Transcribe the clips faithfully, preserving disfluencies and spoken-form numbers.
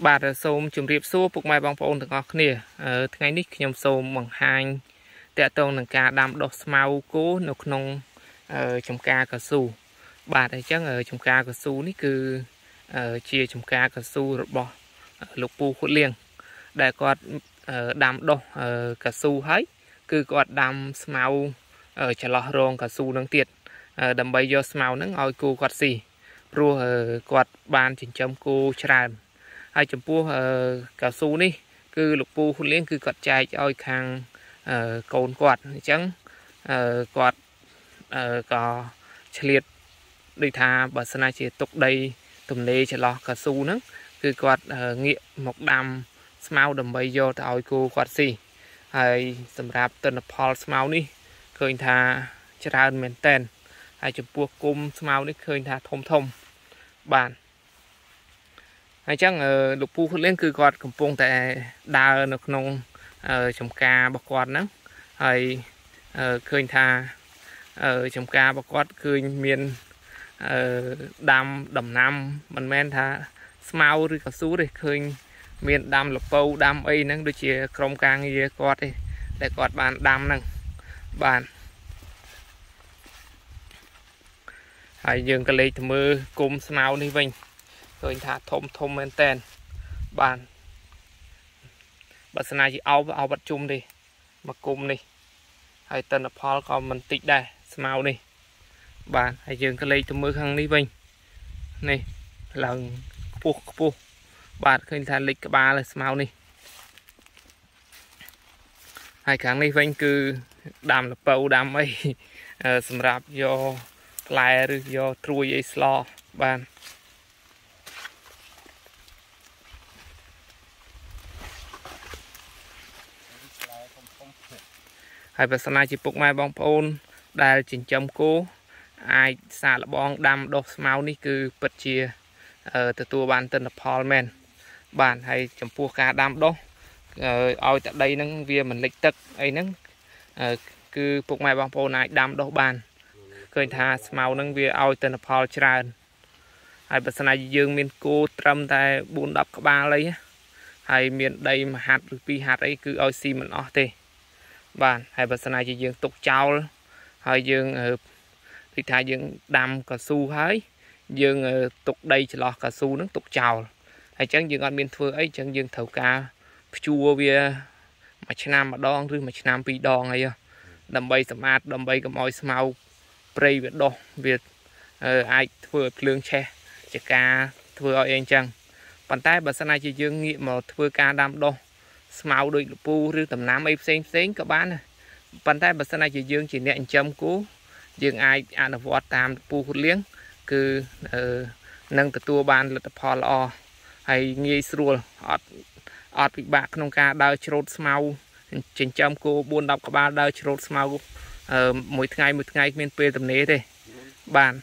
Bà đã xôm chùm riệp xua phục mai bóng phá ôn thằng ngọt nè. Ở ngay nít nhóm xôm bằng hành tệ tông nâng ca đam đọc màu cố nọc nông trong ca cà su. Bà đã chắc ở trong ca cà su ní cứ chia trong ca cà su rồi bỏ lục bù khuất liền. Để có đam đọc cà su hết cứ có đam màu trả lọ rôn cà su nâng tiệt đầm bay do màu nâng ôi cô quạt xì rùa quạt bàn chỉnh chấm cô tràn hai chấm pua cà su ní cứ lục pua khuôn liên cứ quạt chai cho khang cồn quạt chẳng quạt có liệt đi thà bà sana chỉ tục đây tùm lê trả lọ cà su nâng cứ quạt nghiệm mọc đam màu đầm bay do ôi cô quạt xì hay sầm rạp tên Paul màu ní khơi thà tràn mền tên hai chụp buộc côm màu đấy khơi thà thông thông bàn hai chăng ở lục pu lên cứ quạt cầm pung tại đa nọc nông ở trồng ca bạc quạt nắng hay khơi thà ở trồng ca bạc quạt khơi miền đam đầm nam mình men thà màu rồi cả số đấy khơi miền đam lộc bầu đam ấy nắng đôi chia trồng ca nghe quạt đi để quạt bàn đam nắng bàn hãy dừng cái lấy thầm mơ côm màu đi vinh rồi thả thông thông lên tên bàn bà sân này chỉ áo và áo bắt chung đi mà côm đi hãy tên là Paul còn mình tích đây màu đi bàn hãy dừng cái lấy thầm mơ khăn đi vinh này là phu phu bạn khi thả lịch cả ba là màu đi hai kháng đi vinh cứ đàm là bầu đàm ấy sầm rạp do lại rồi do trôi ấy lo bàn hai bà sana chỉ phục mai bóng phôn đài chỉnh chấm cố ai xa là bóng đam đọc màu ní cứ bật chia ở từ tù bàn tên là Paul man bàn hay chấm pua ca đam đọc ôi tại đây nâng via mình lịch tật ấy nâng cứ phục mai bóng phôn này đam đọc bàn khơi thà màu nâng về ao tên là Paul Tran hai bữa nay dương miền cô trâm tại bốn đập các ba lấy hai miền đây mà hạt pi hạt ấy cứ ao xi mình ó tê bàn hai bữa nay dương tục trao hai dương ở thì thà dương đam cà su hái dương tục đây chỉ lọt cà su nâng tục trào hai chẳng dương ăn miền thừa ấy chẳng dương thầu cá chua về mà chăn nam mà đòn rồi mà chăn nam pi đòn ấy đầm bay sầm ạt đầm bay cầm oi màu Prey Việt Đô Việt ai vừa lương che chỉ ca vừa ở anh chăng bàn tay bà sana chỉ dương nghiệm một vừa ca đam đô màu đôi pu rư tầm nám ấy xén xén các bạn này bàn tay bà sana chỉ dương chỉ nẹn chấm cú dương ai ăn ở võ tam pu liếng cứ nâng từ tua bàn là tập hòn o hay nghi srul ọt ọt bị bạc nông ca đào trộn màu chỉnh chấm cú buôn đọc các bạn đào trộn màu Ờ, mỗi ngày một ngày mình phê tầm nế thế bạn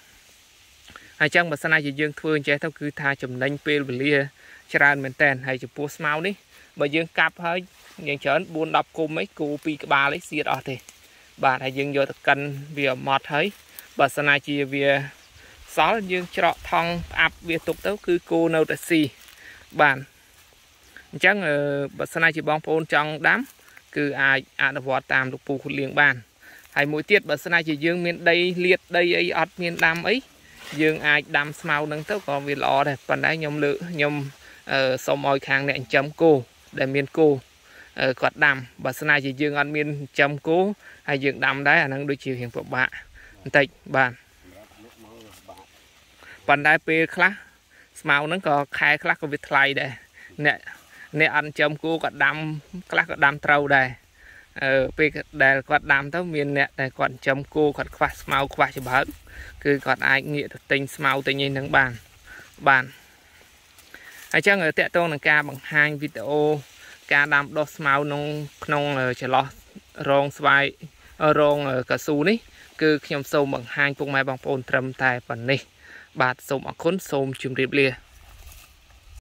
hay chăng mà sana chỉ dương phương chế thao cứ tha chấm đánh phê bẩn lia chran mình tên hay chụp post mau đi bà dương cặp hơi những chớn buôn đọc cô mấy cô pi ba lấy xiết ở thế bạn hay dương vô thật cần vì mọt thấy bà sana chỉ vì sáu dương trọ thong áp việc tục tấu cứ cô nấu đặc xì bạn chăng ờ, bà sana chỉ bóng phôn trong đám cứ ai ăn vò tam lục phù liền bàn hay mỗi tiết bà sana chỉ dương miền đây liệt đây ấy ọt miền đam ấy dương ai đam màu nâng tớ còn vì lo đẹp còn đấy nhom lự nhom xong mọi khang nẹn chấm cô để miền cô quạt đam bà sana chỉ dương ăn miền chấm cô hay dương đam đấy là nâng đôi chiều hiện của bạn tịch bạn còn đấy pe khá màu nâng có khai khá có việc thay đây nè nè ăn chấm cô quạt đam khá có đam trâu đây ờ về đài quạt đám tao miền nè đài quạt chấm cô quạt quạt màu quạt cho bớt cứ quạt ai nghĩa được tinh màu tự nhiên nắng bàn bàn ai chắc người tẹt tôn là ca bằng hai video ca đám đo màu nông nông là chỉ lo rong xoay rong ở cà su ní cứ nhom sâu bằng hai cùng mai bằng phôn trầm tài phần này bạt sâu bằng khốn sâu chìm rìp lìa.